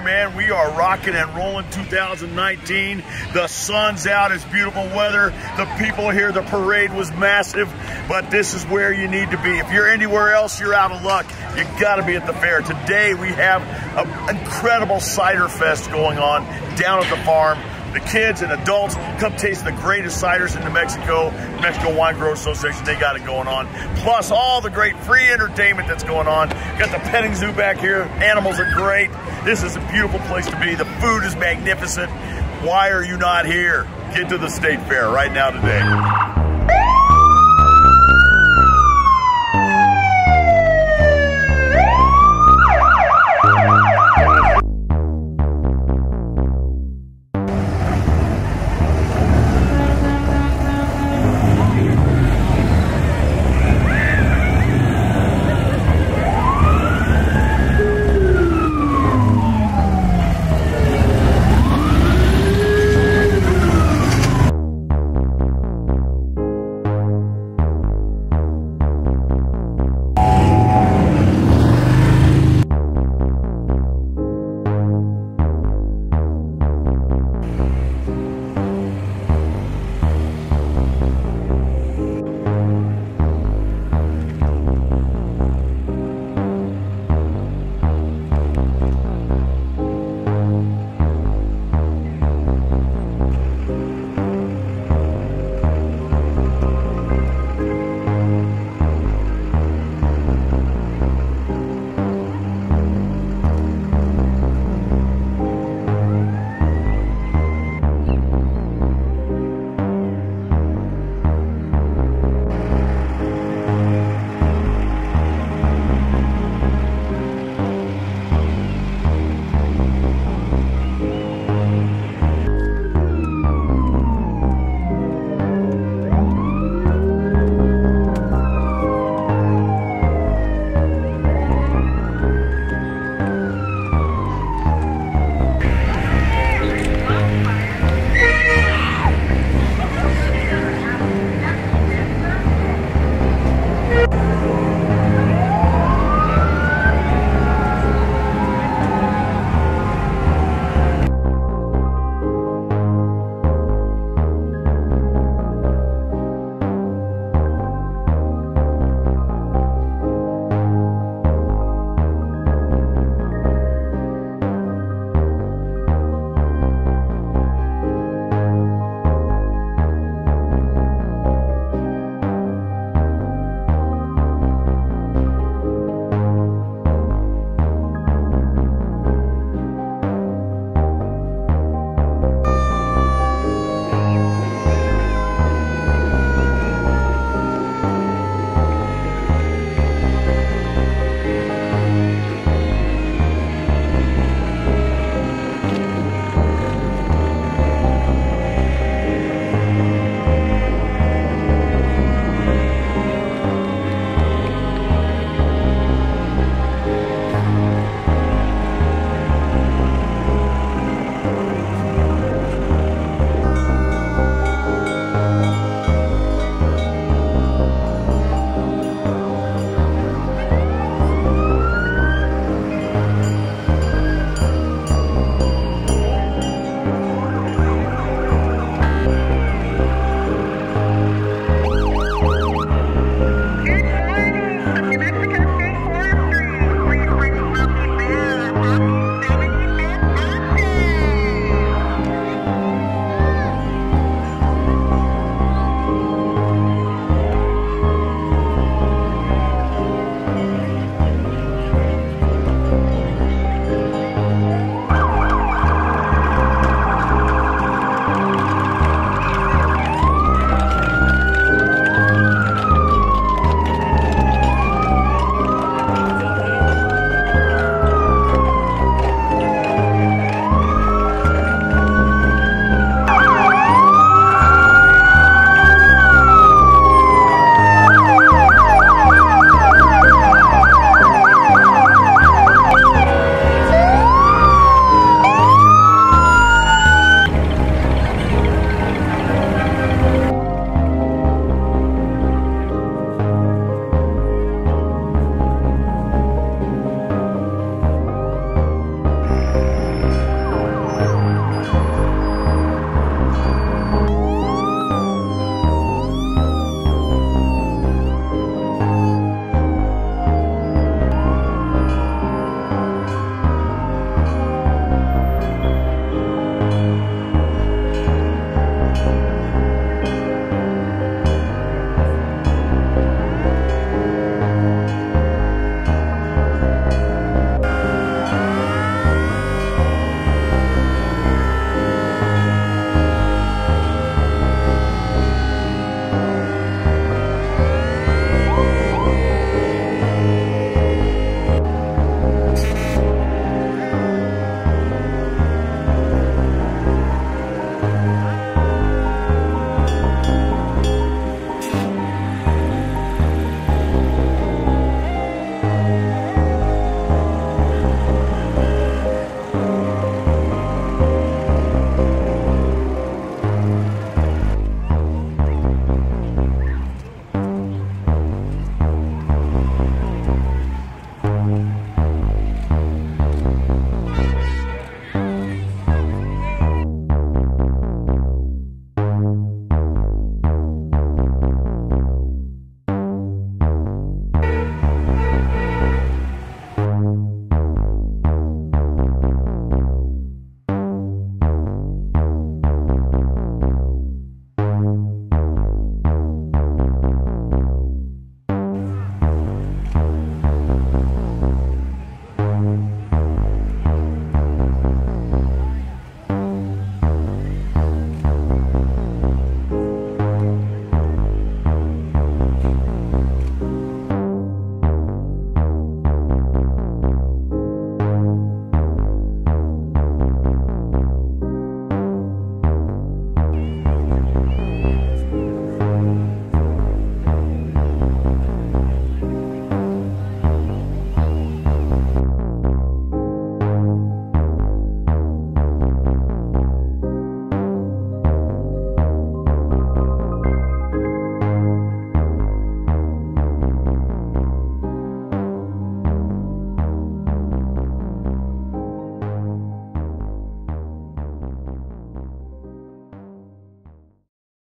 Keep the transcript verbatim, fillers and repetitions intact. Man, we are rocking and rolling two thousand nineteen. The sun's out, it's beautiful weather. The people here, the parade was massive, but this is where you need to be. If you're anywhere else, you're out of luck. You gotta be at the fair. Today, we have an incredible cider fest going on down at the farm. The kids and adults come taste the greatest ciders in New Mexico. New Mexico Wine Growers Association, they got it going on. Plus all the great free entertainment that's going on. Got the petting zoo back here. Animals are great. This is a beautiful place to be. The food is magnificent. Why are you not here? Get to the State Fair right now today.